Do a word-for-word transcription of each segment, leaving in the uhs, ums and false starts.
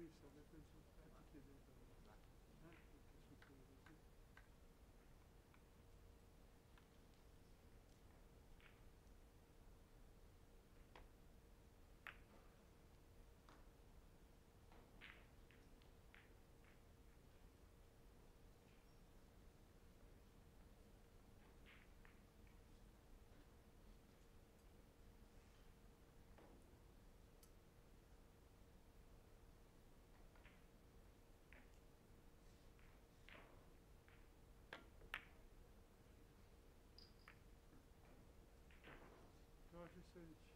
questo, che penso che ti chiedete. Eh? Perché succede così? Sedici.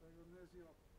Ragonesi. Grazie.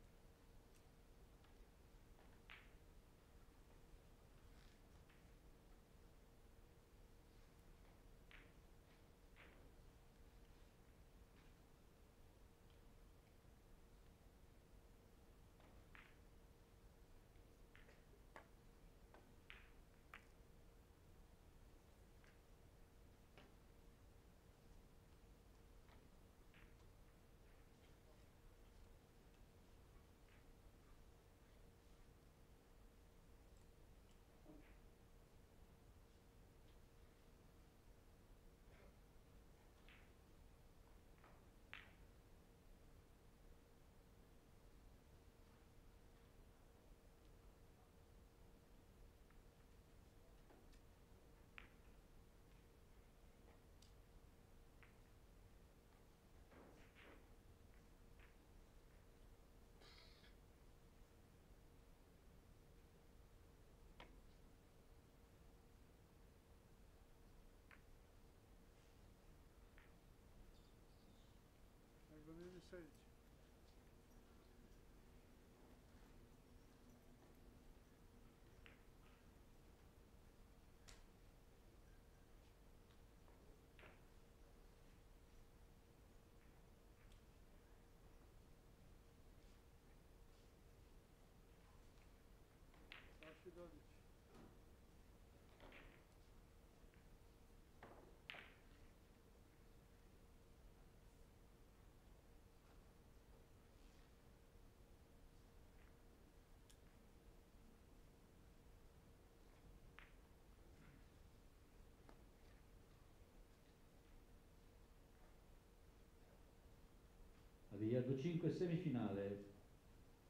Biliardo cinque semifinale,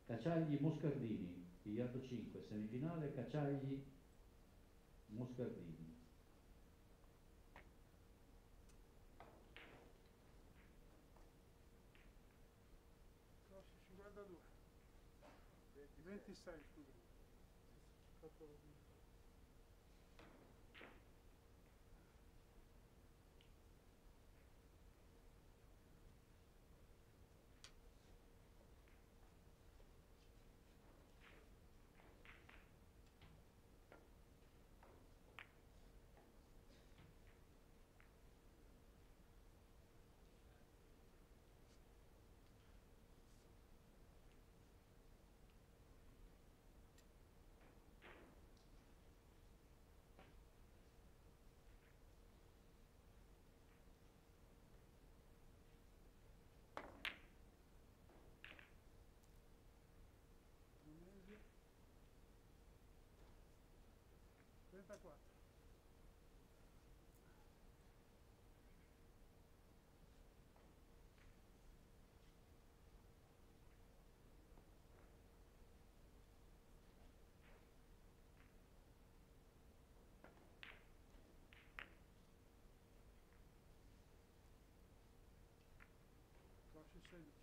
Cacciagli Moscardini, biliardo cinque semifinale, Cacciagli Moscardini. cinquantadue, ventisei scusa. trentaquattro. Corsi. trentasei.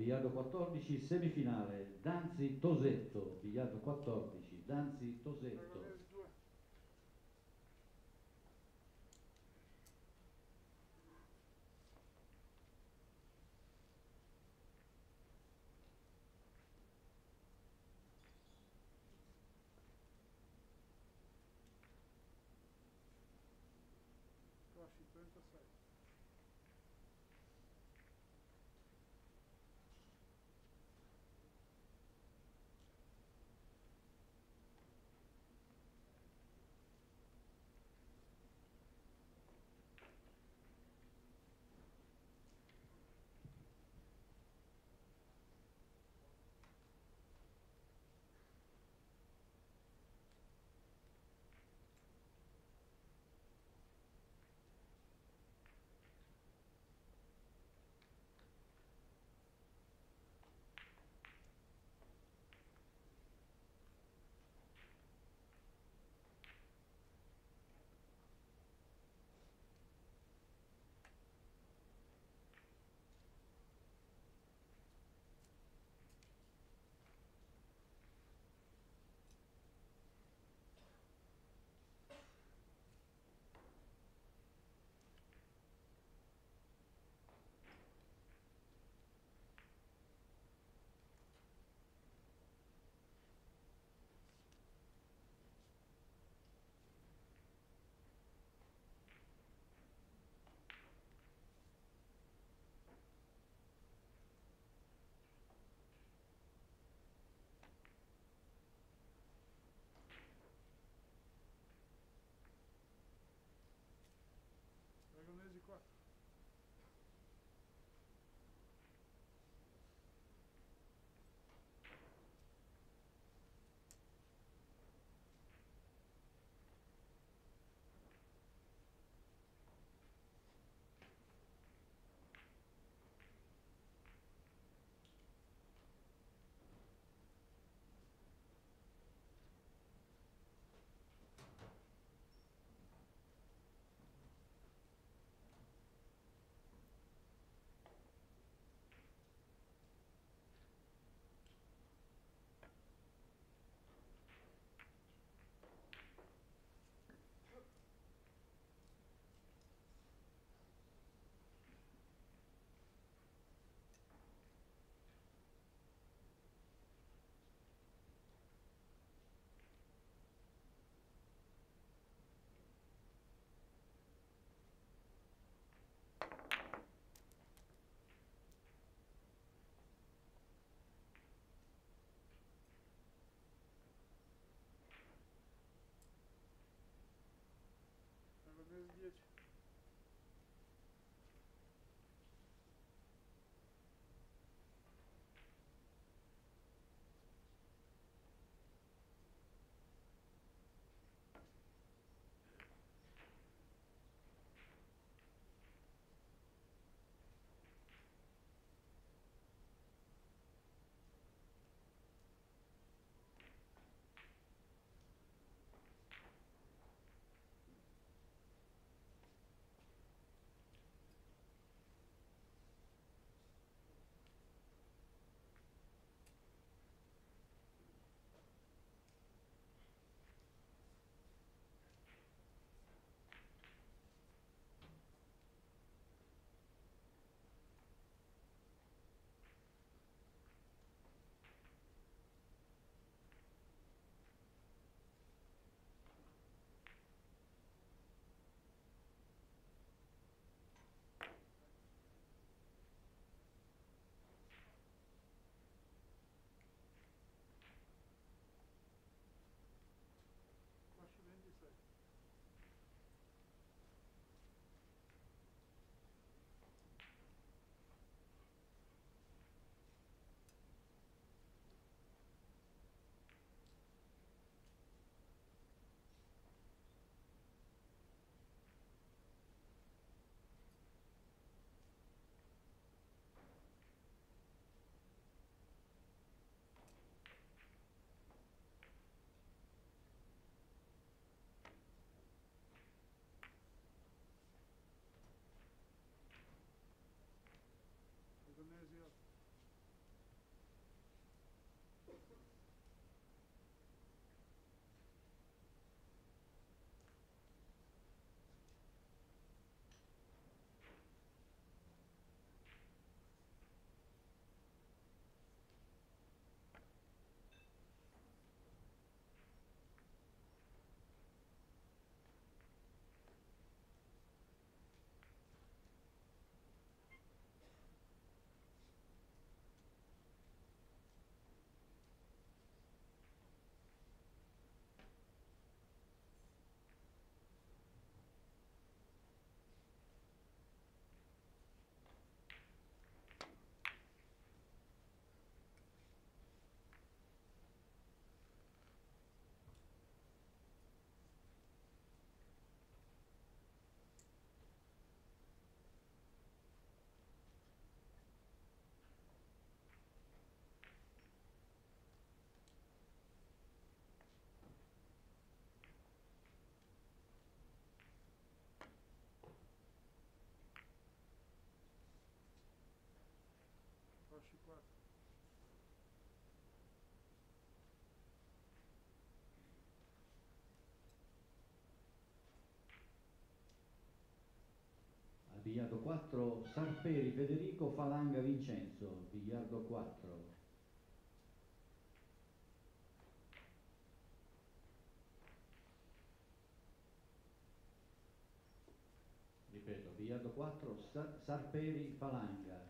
Bigliato quattordici, semifinale Danzi Tosetto, Bigliato quattordici, Danzi Tosetto. Pigliato quattro, Sarperi, Federico, Falanga, Vincenzo, Pigliato quattro. Ripeto, Pigliato quattro, Sa Sarperi, Falanga.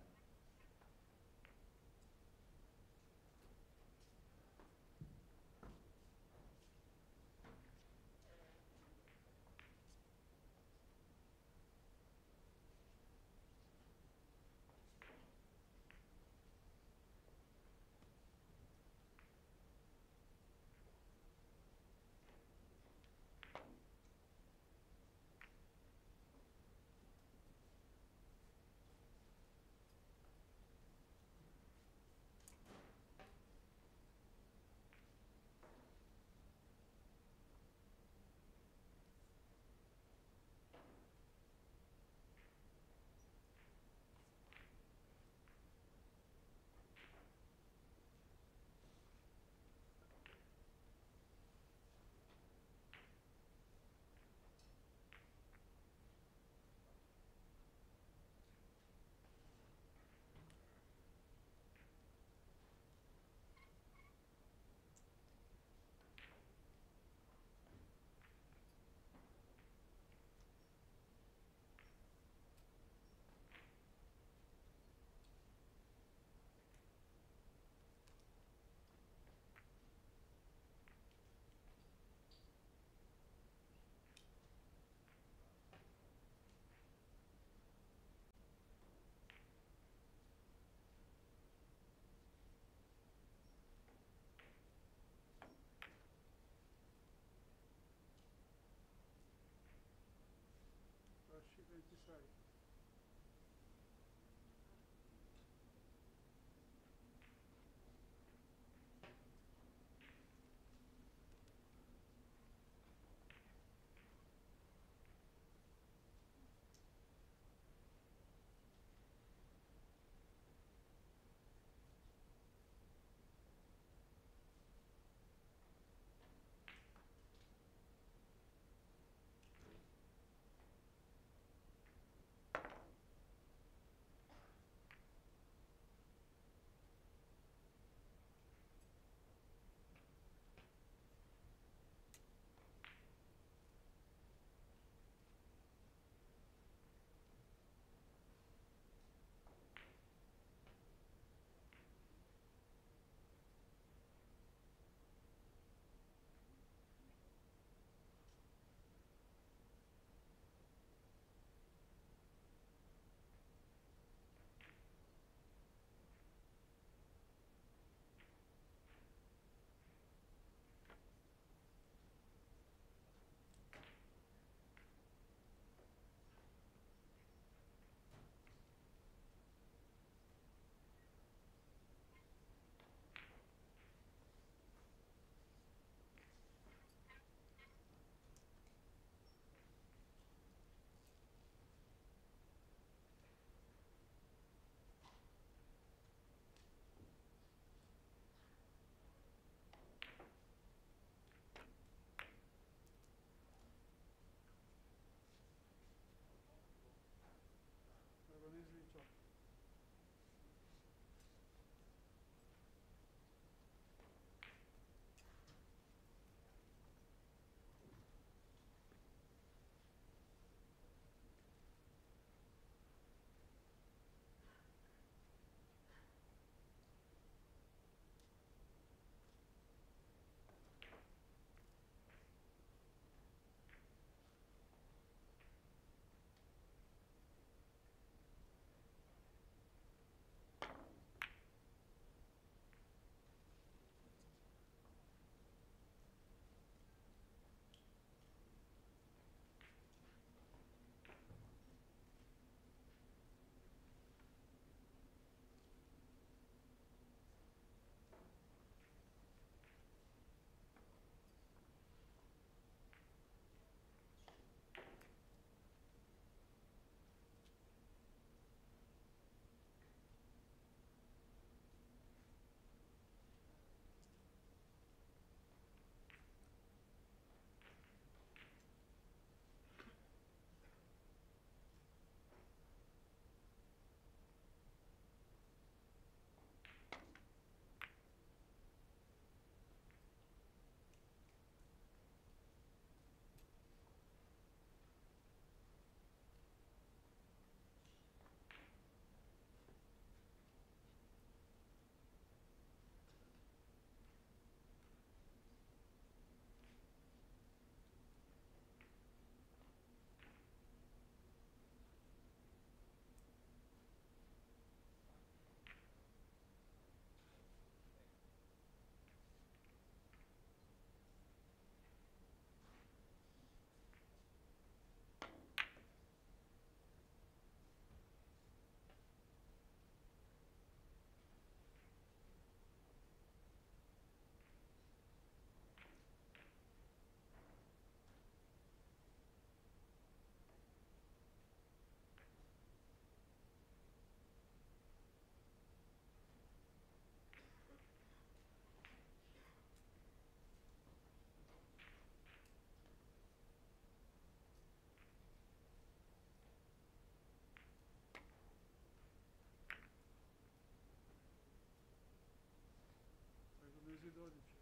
dodici.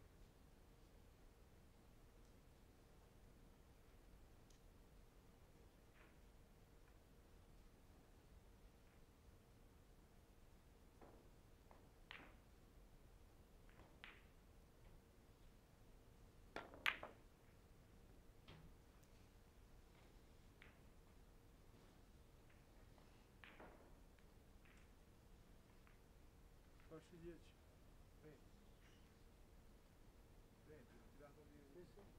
Facci dieci. venti. venti, ho tirato di questo.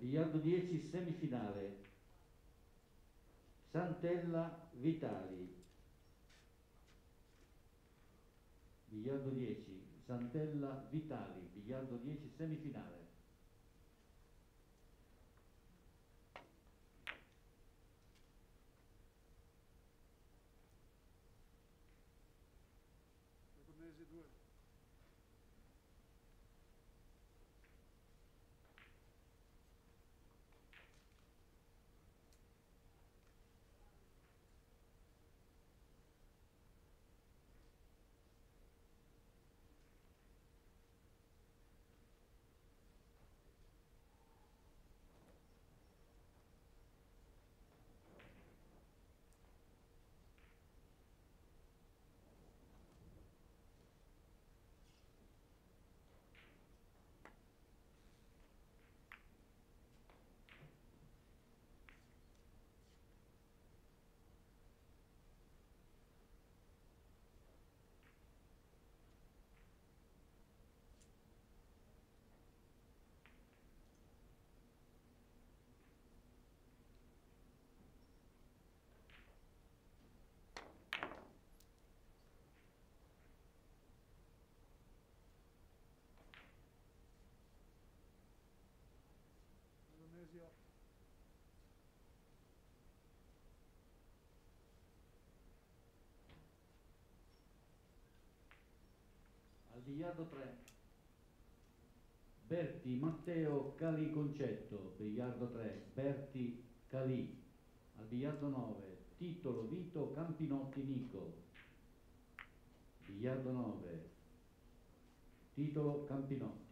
Biliardo dieci semifinale, Santella Vitali. Biliardo dieci Santella Vitali, biliardo dieci semifinale. Al biliardo tre Berti, Matteo, Cali, Concetto. Biliardo tre Berti, Cali. Al biliardo nove Titolo, Vito, Campinotti, Nico. Biliardo nove Titolo, Campinotti.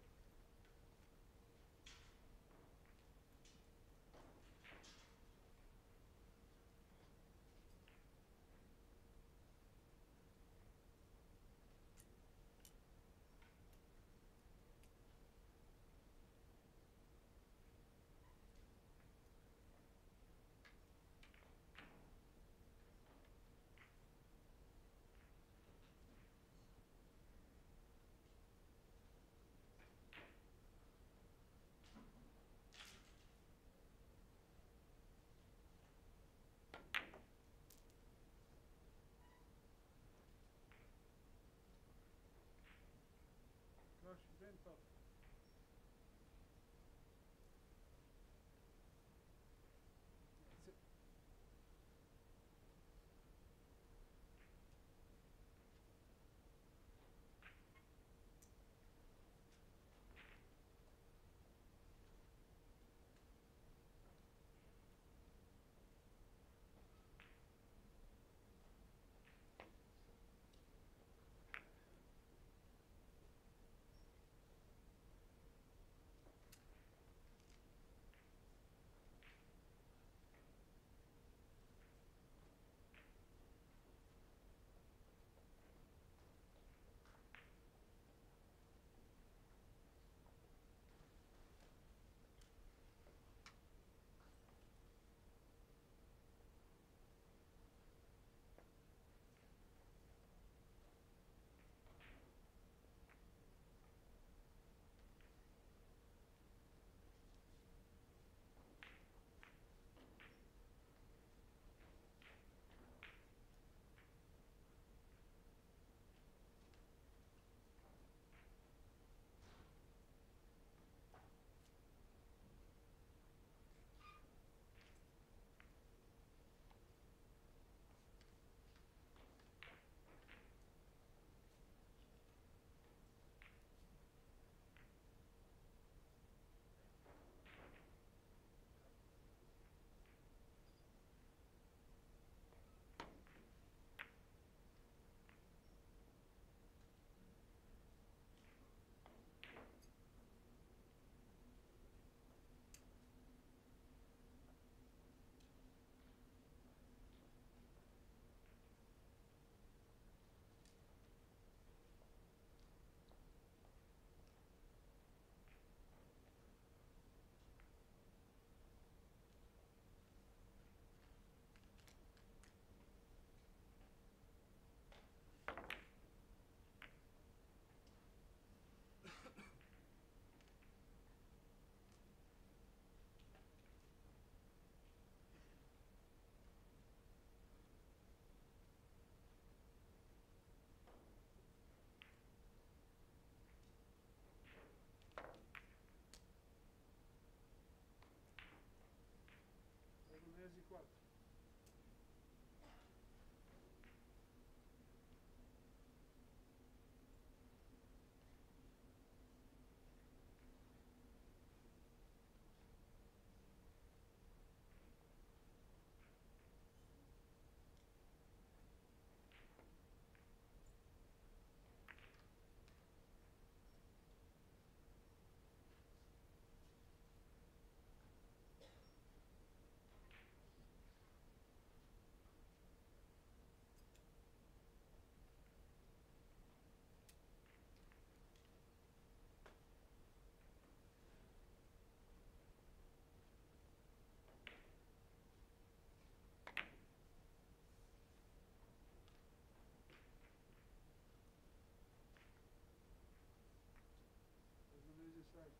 trentasei.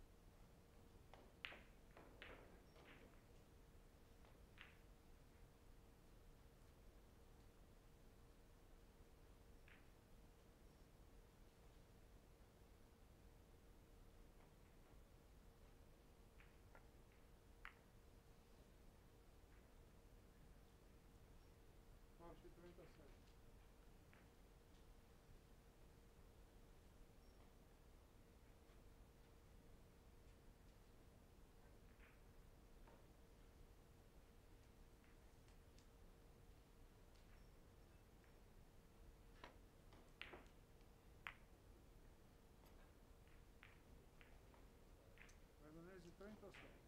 Ragonesi trentasei.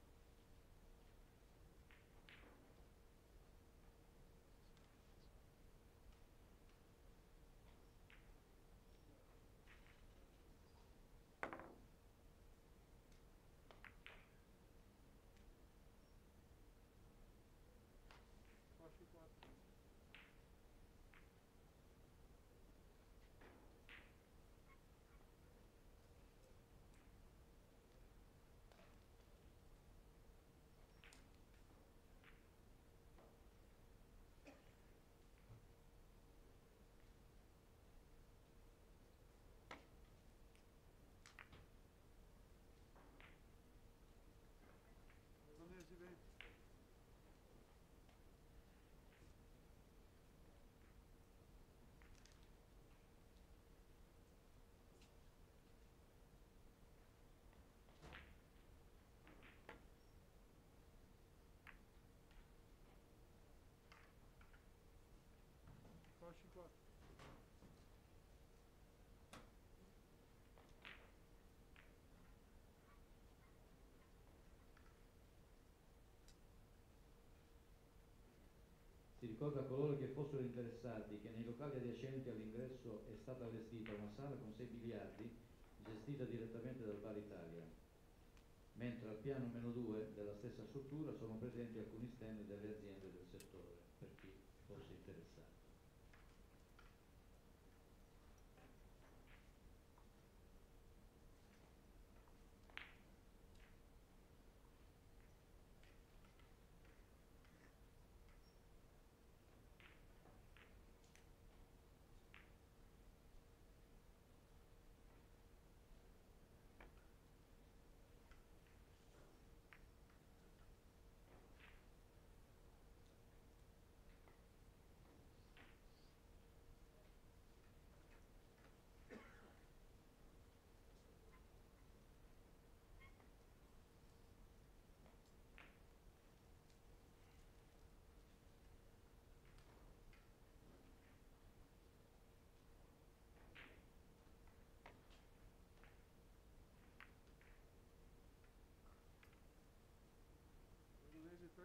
Fasci quattro. Si ricorda a coloro che fossero interessati che nei locali adiacenti all'ingresso è stata allestita una sala con sei biliardi gestita direttamente dal Bar Italia, mentre al piano meno due della stessa struttura sono presenti alcuni stand delle aziende del settore per chi fosse interessato.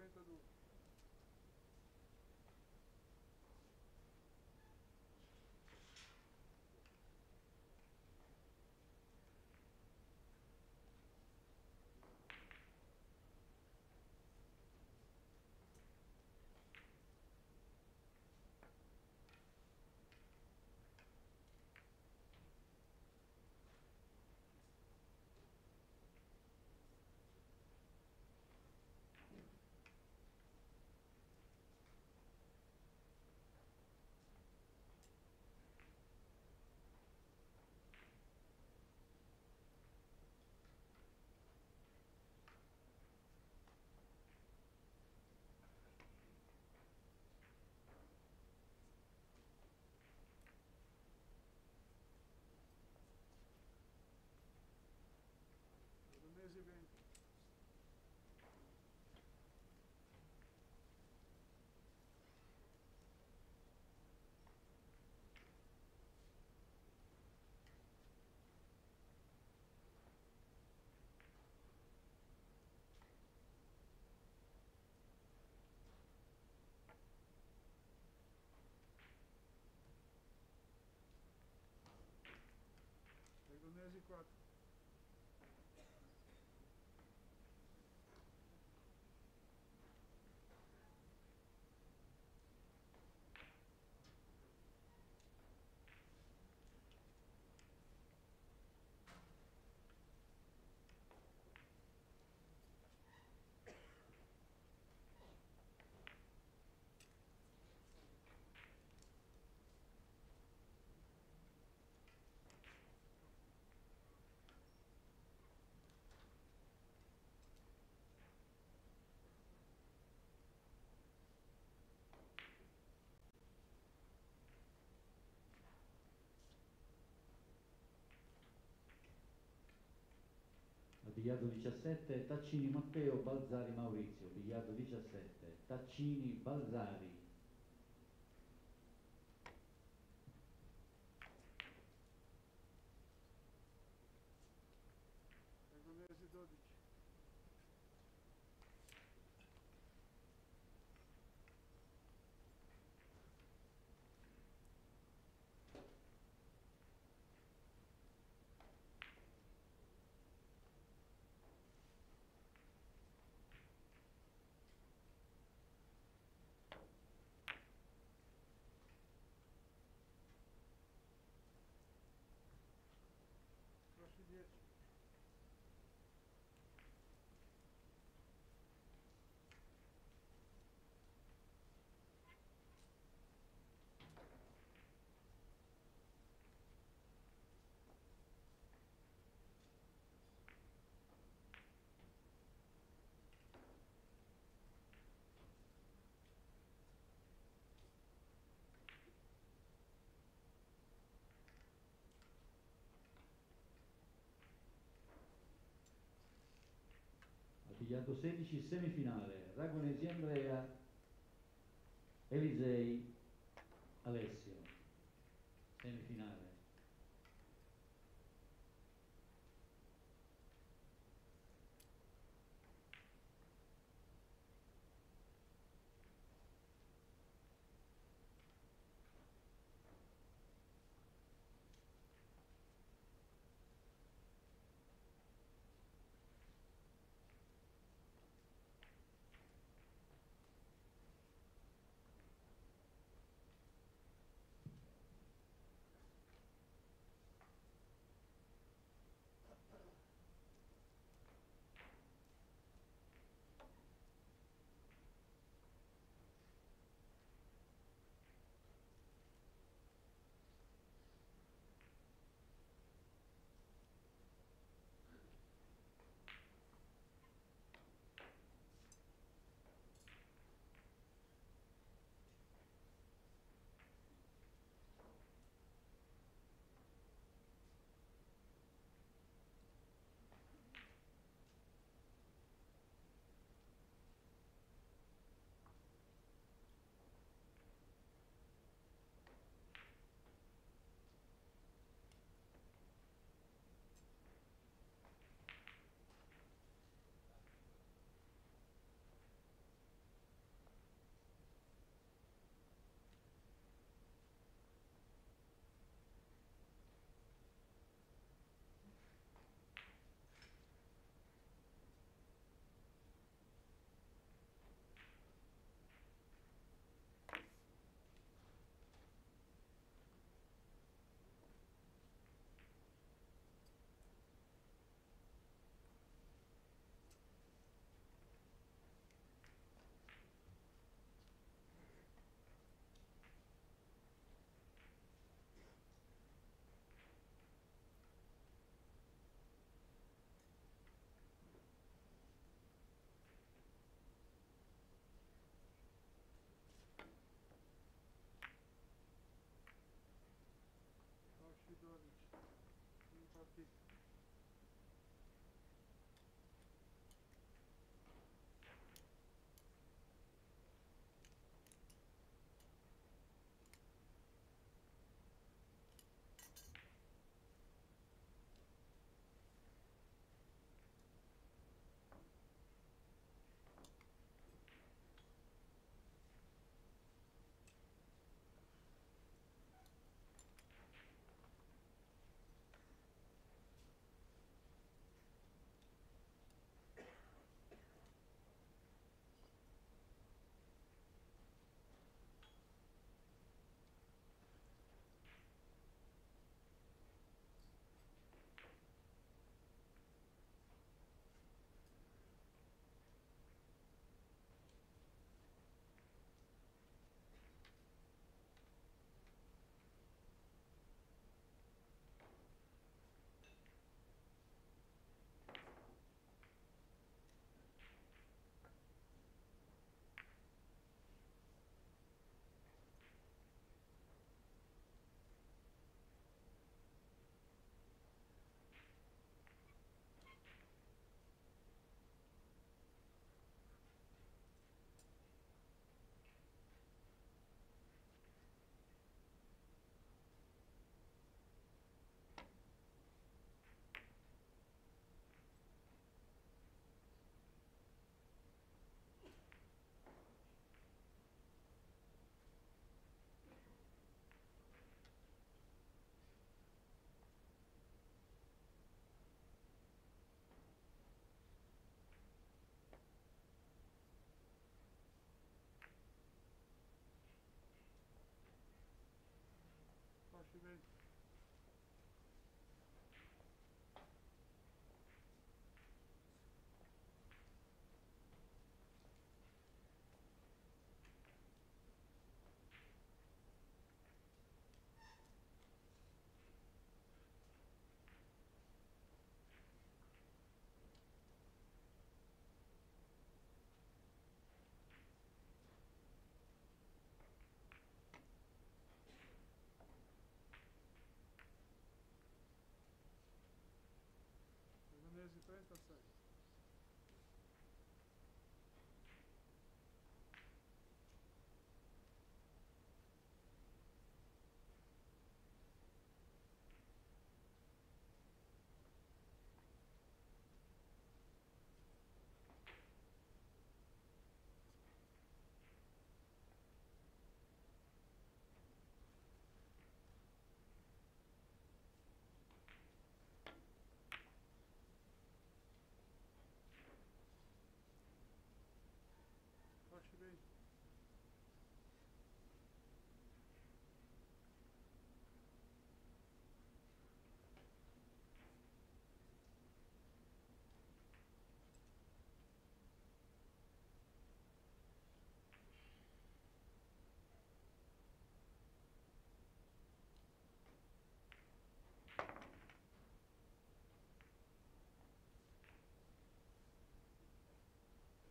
trentadue. Venti. Ragonesi quattro. Pigliato diciassette, Taccini Matteo, Balzari Maurizio. Pigliato diciassette, Taccini Balzari. Pigliato sedici, semifinale, Ragonesi Andrea, Elisei Alessio, semifinale.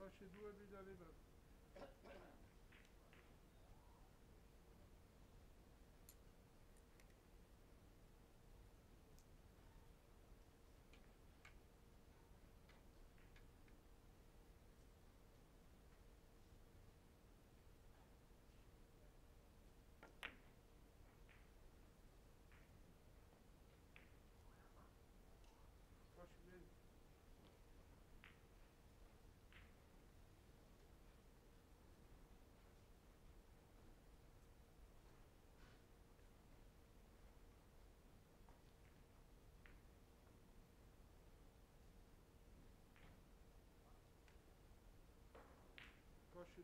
Croce due, Villa Libertà. Cosce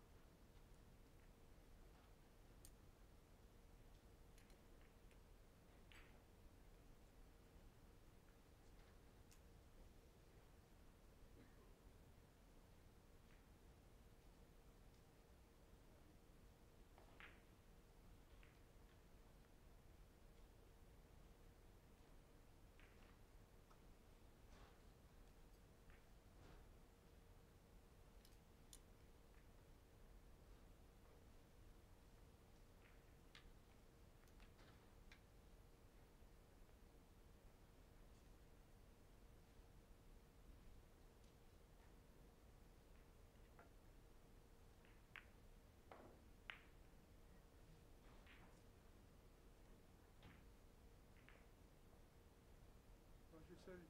sedici.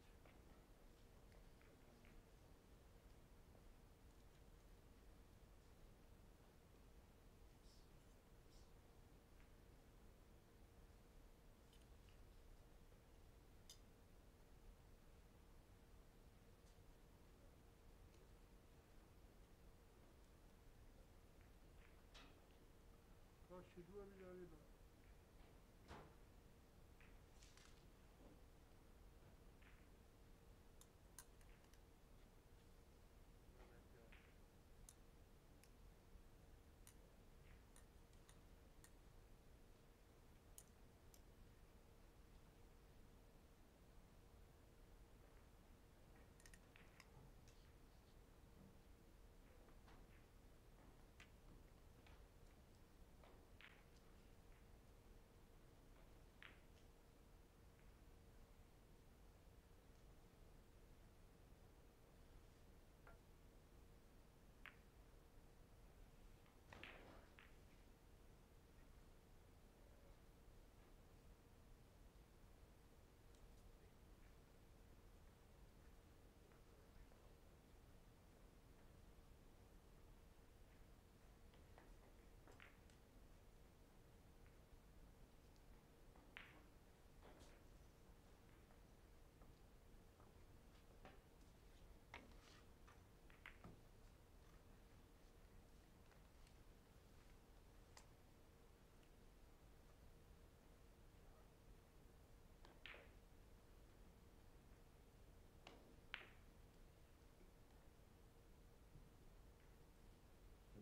Cosci due Villa Libera.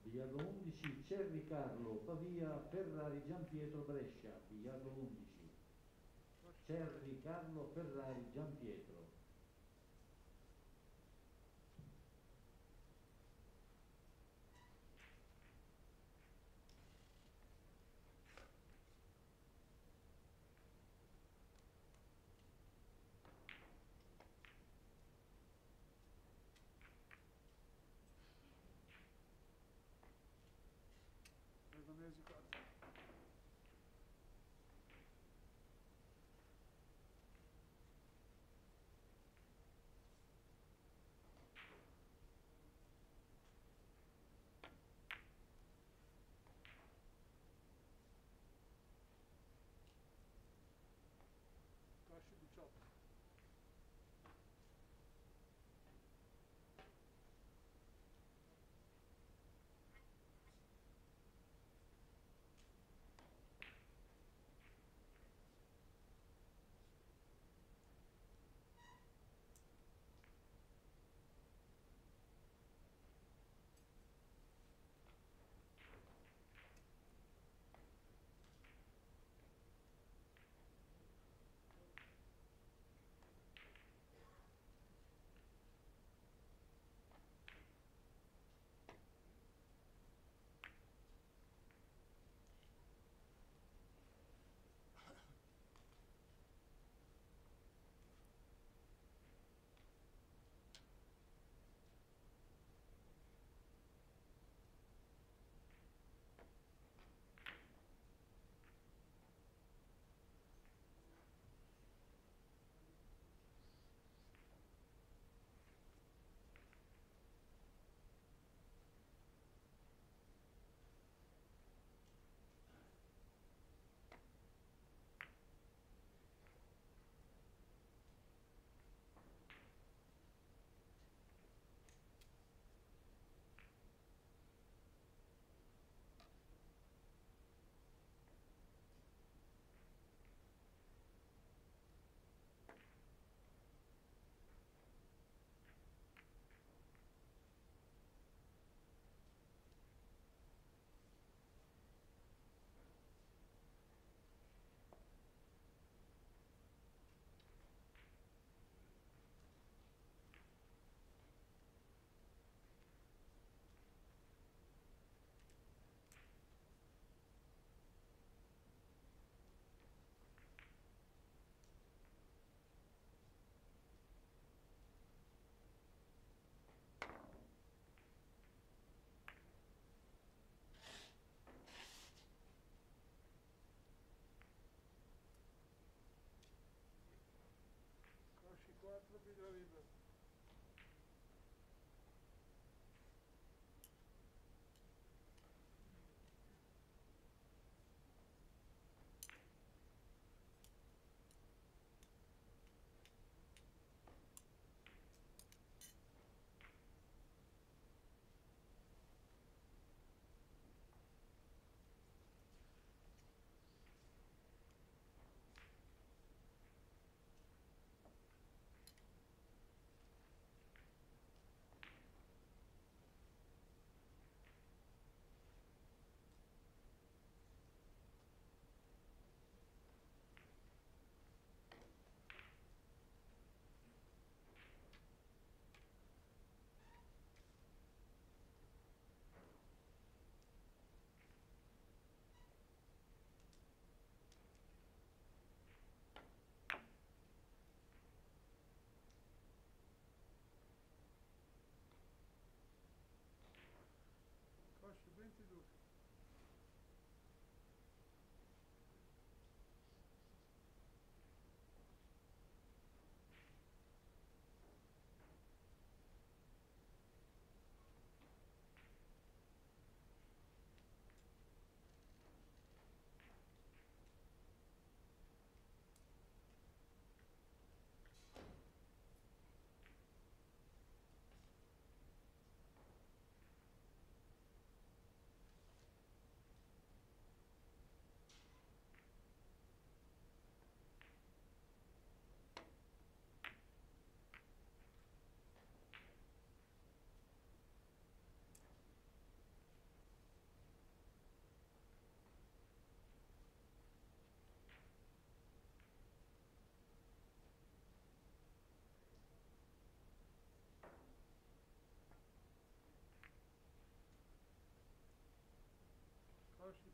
Bigliardo undici, Cerri Carlo, Pavia, Ferrari, Gian Pietro Brescia. Bigliardo undici, Cerri Carlo, Ferrari, Gian Pietro.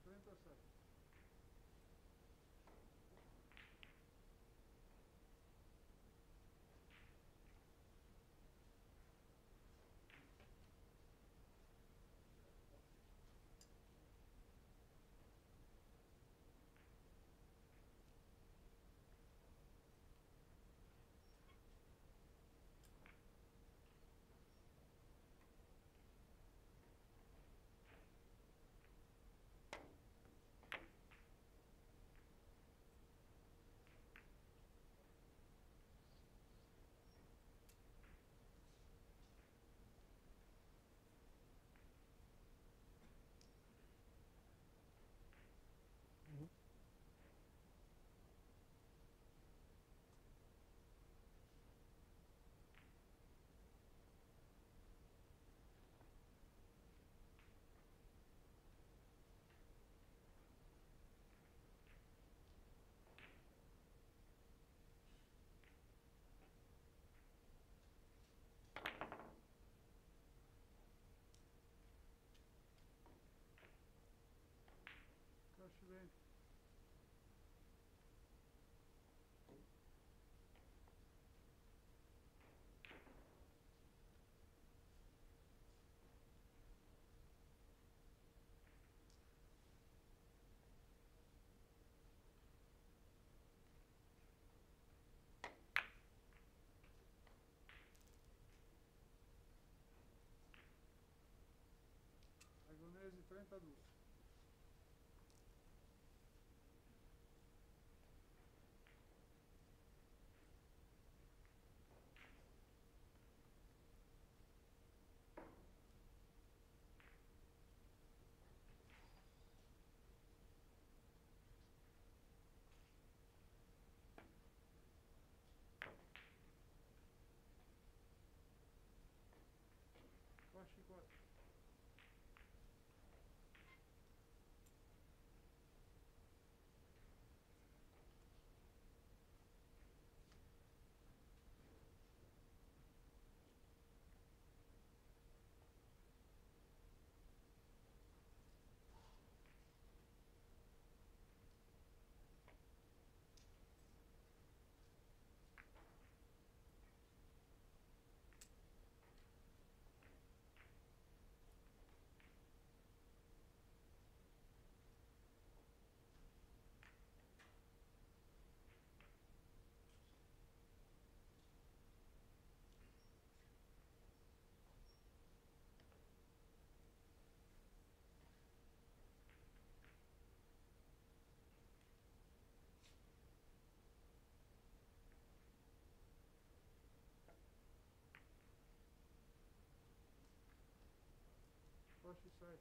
trentasette. Bene. Ragonesi trentadue. Quatro. Corsi sei.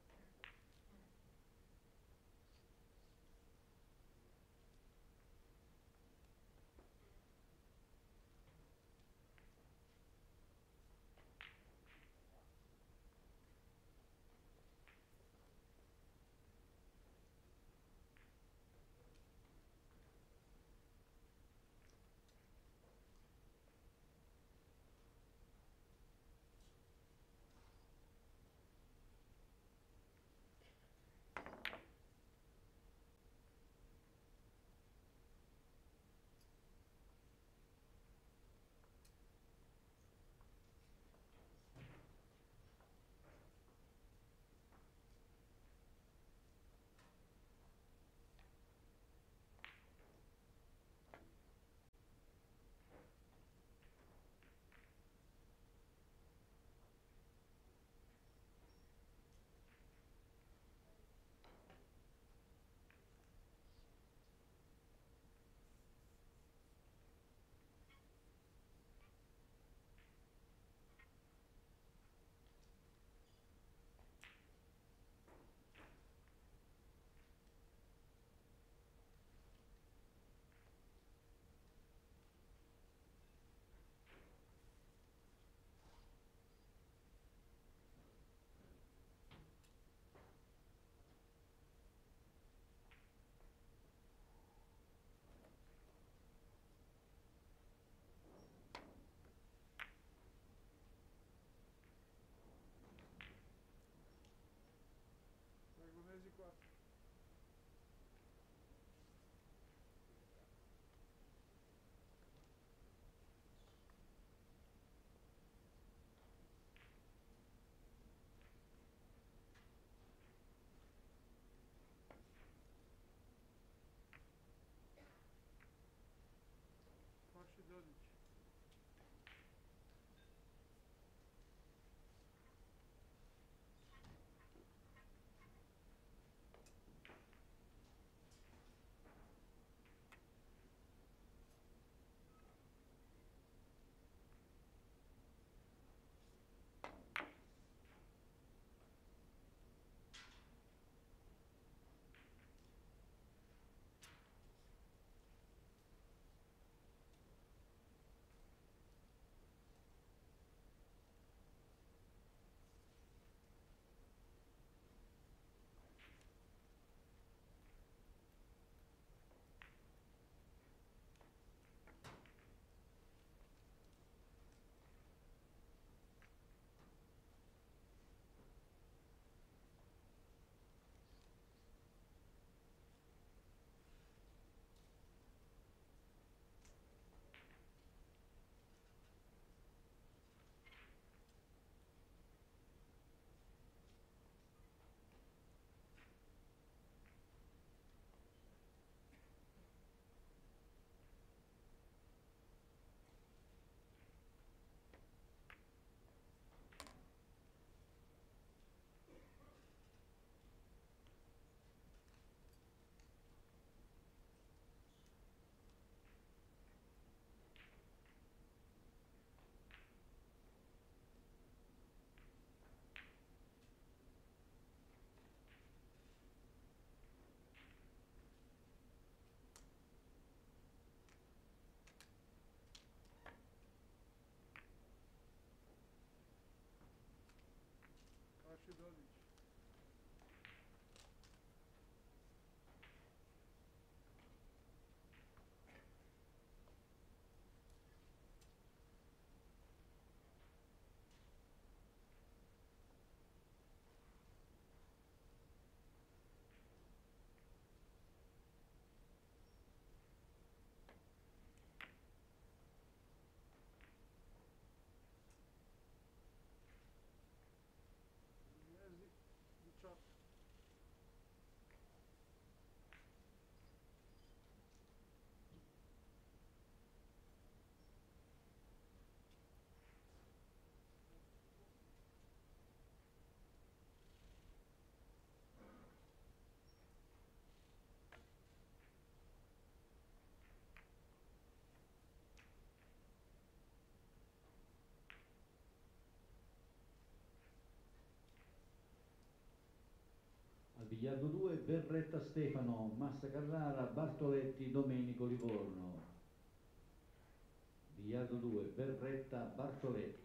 Pigliato due, Berretta Stefano, Massa Carrara, Bartoletti, Domenico Livorno. Pigliato due, Berretta, Bartoletti.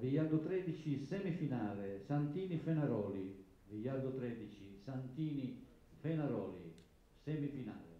Vigliardo tredici, semifinale, Santini-Fenaroli. Vigliardo tredici, Santini-Fenaroli, semifinale.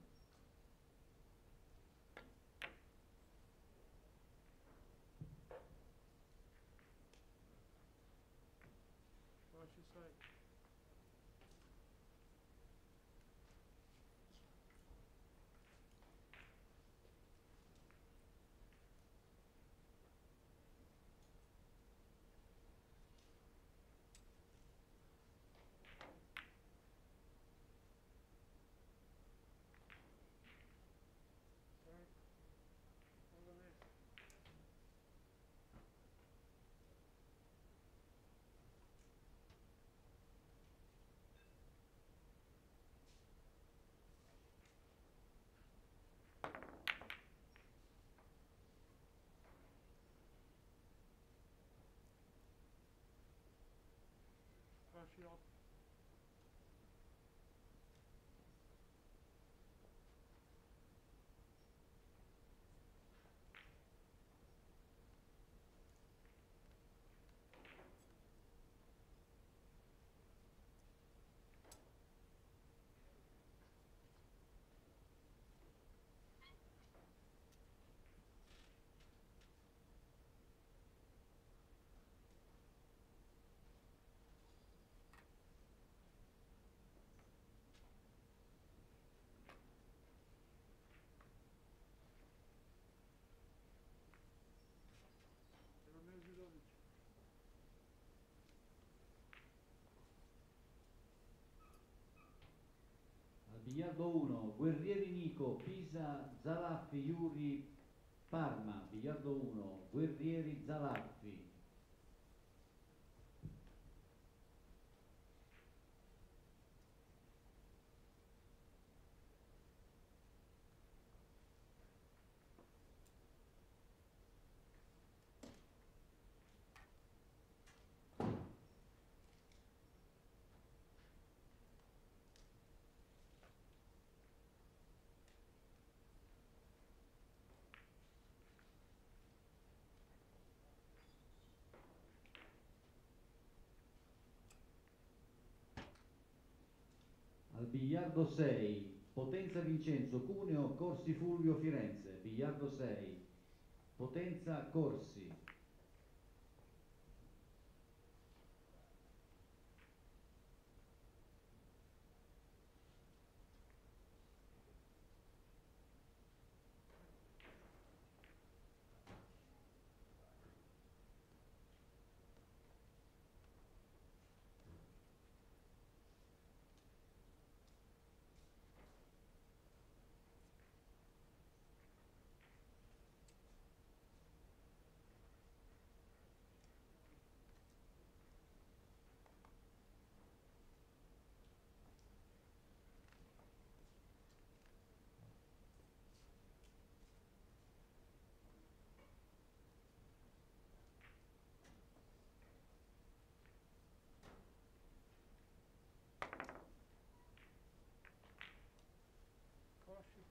Bigliardo uno, Guerrieri Nico, Pisa, Zalatti, Iuri, Parma. Bigliardo uno, Guerrieri, Zalatti. Bigliardo sei, Potenza Vincenzo, Cuneo, Corsi Fulvio, Firenze. Bigliardo sei, Potenza Corsi.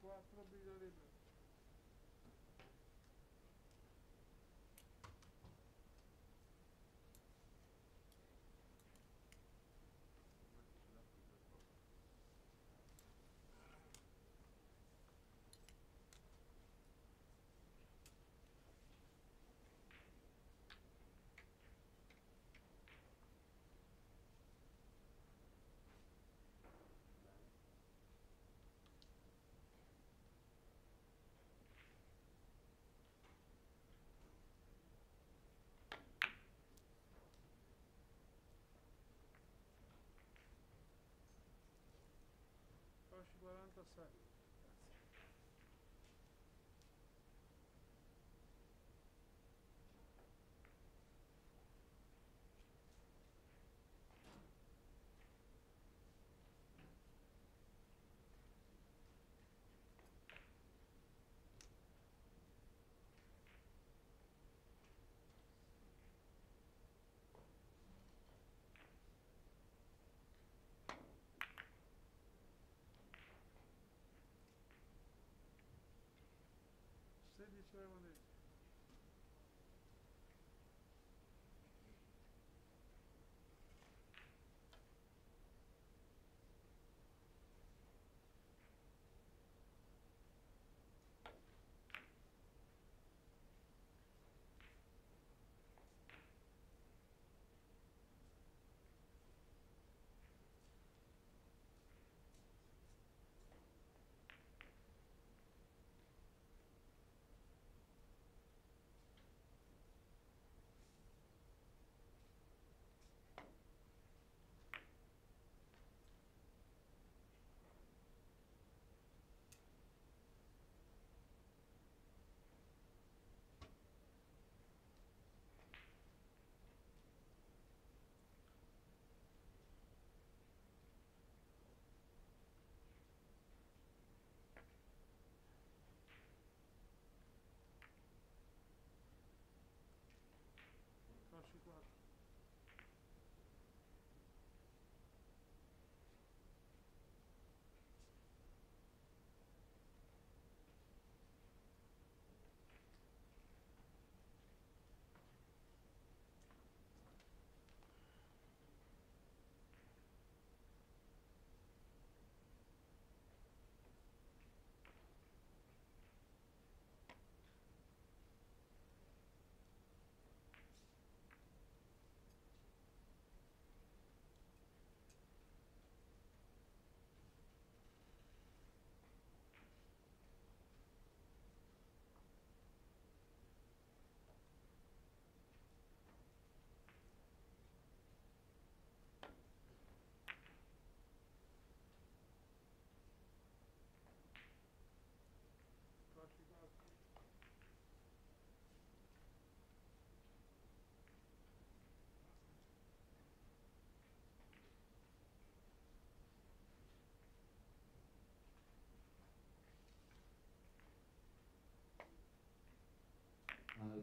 quattro bisognerebbe. quarantasei. sedici Ragonesi.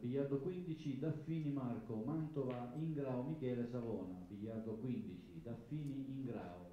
Bigliardo quindici, Daffini Marco, Mantova, Ingrao, Michele, Savona. Bigliardo quindici, Daffini, Ingrao.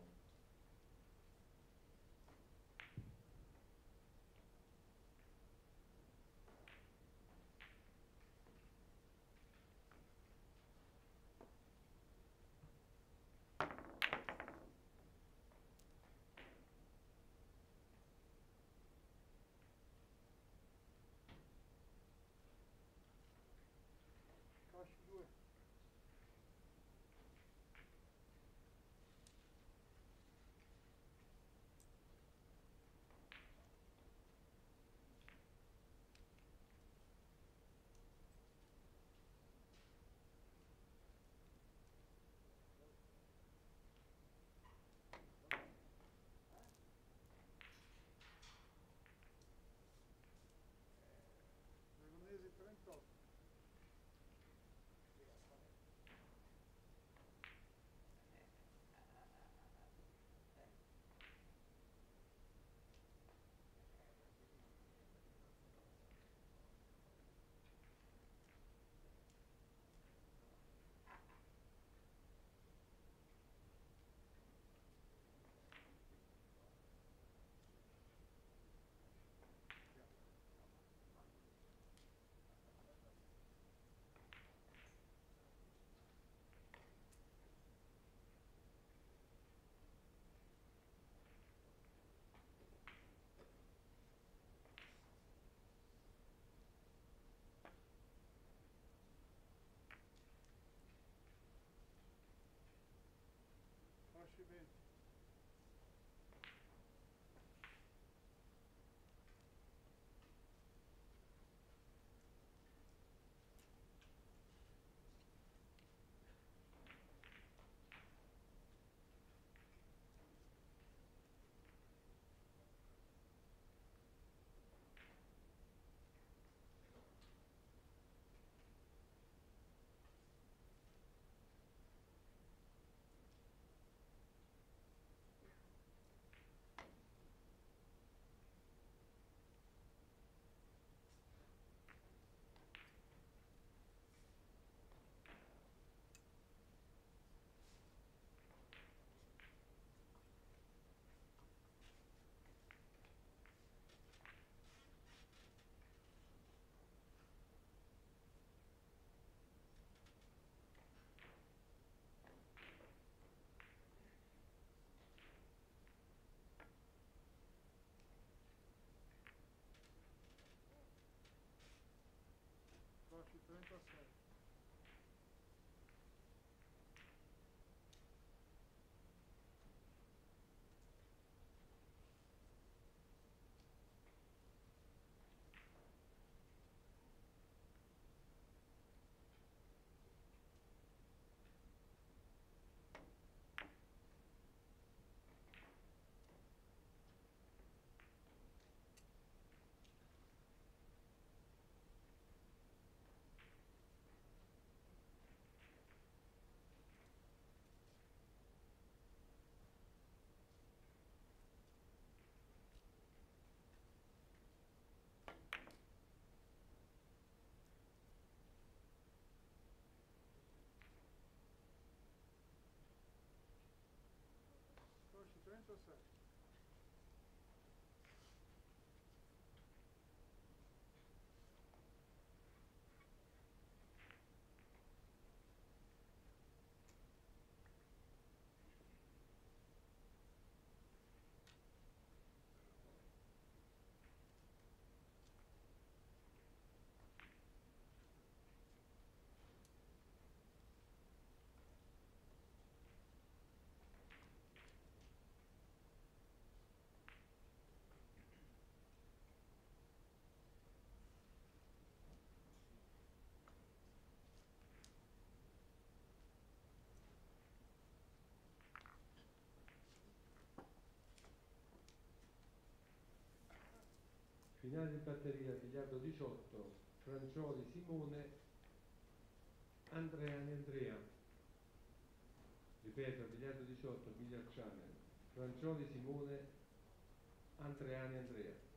centosei. Finale di batteria, Pigliato diciotto, Francioli Simone, Andreani Andrea. Ripeto, Pigliato diciotto, Pigliacciano, Francioli Simone, Andreani Andrea.